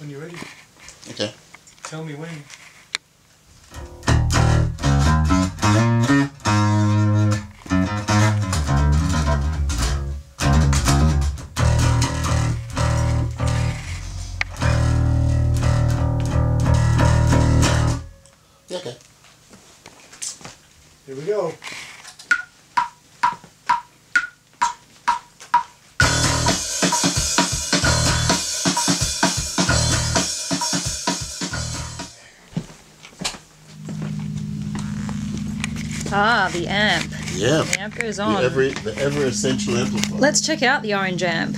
When you're ready. Okay. Tell me when. Yeah, okay. Here we go. Ah, the amp. Yeah. The amp goes on. The ever essential amplifier. Let's check out the orange amp.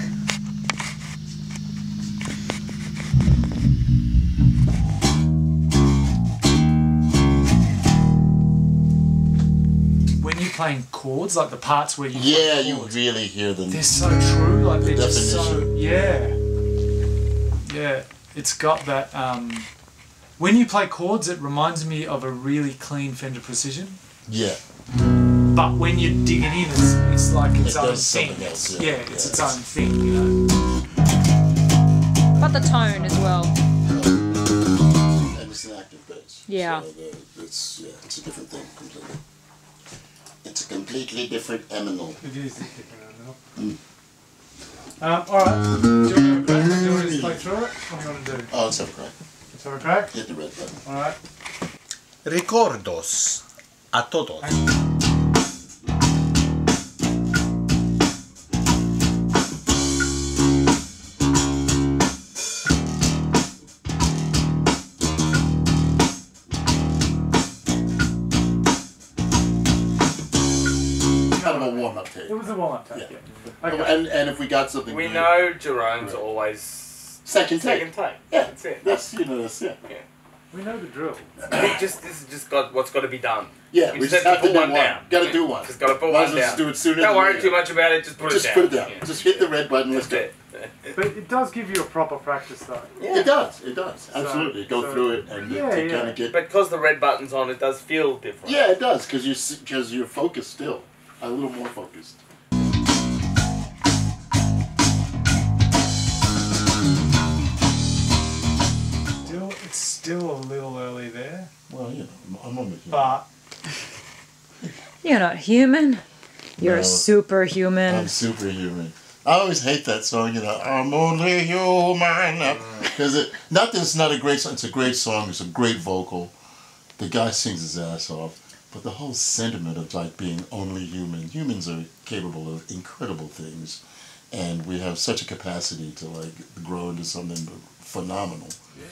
When you're playing chords, like the parts where you you really hear them. They're so true. Like they're just so yeah. It's got that. When you play chords, it reminds me of a really clean Fender Precision. Yeah. But when you dig it in, it's like its own thing. Else, yeah. It's its own thing, you know. But the tone as well. And it's an active bass. Yeah. So it's a different thing completely. It's a completely different eminal. It is a different eminal. Mm. Alright. Do you want to go back? Do you want to just play through it? What do you want to do? Oh, let's have a crack. Let's have a crack? Hit the red button. Alright. Recuerdos. A todos. Kind of a warm-up tape. It was a warm-up tape, yeah. Okay. And if we got something we know Jerome's always second tape. Yeah. That's it. That's, you know, that's, yeah. Yeah. We know the drill. This is just what's got to be done. Yeah, we just have to put one down. Got to do one. Just got to put one down. Do it sooner. Don't worry too much about it. Just put it down. Just put it down. Yeah. Just hit the red button. Let's go. But it does give you a proper practice, though. Yeah, it does. It does. Absolutely. Go through it and kind of get. But because the red button's on, it does feel different. Yeah, it does because you're focused still, a little more focused. It's still a little early there. Well, you know, I'm only human. But you're not human. You're a superhuman. I'm superhuman. I always hate that song, you know, I'm only human. Because not that it's not a great song. It's a great song. It's a great vocal. The guy sings his ass off. But the whole sentiment of like being only human. Humans are capable of incredible things. And we have such a capacity to like grow into something phenomenal. Yeah,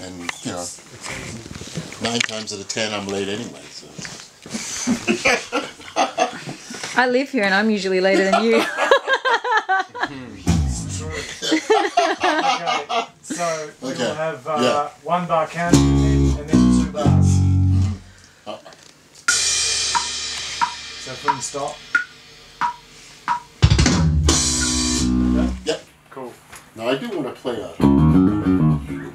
and you know, 9 times out of 10 I'm late anyway, so. I live here and I'm usually later than you. It's true. Okay, so we'll have 1 bar count and then 2 bars. So if we can stop. Okay. Yep. Cool. Now I do want to play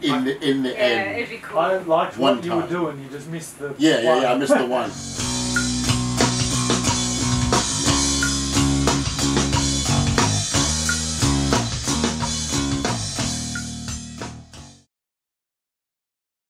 in the end. It'd be cool. I don't like what you were doing. You just missed the one. I missed the one.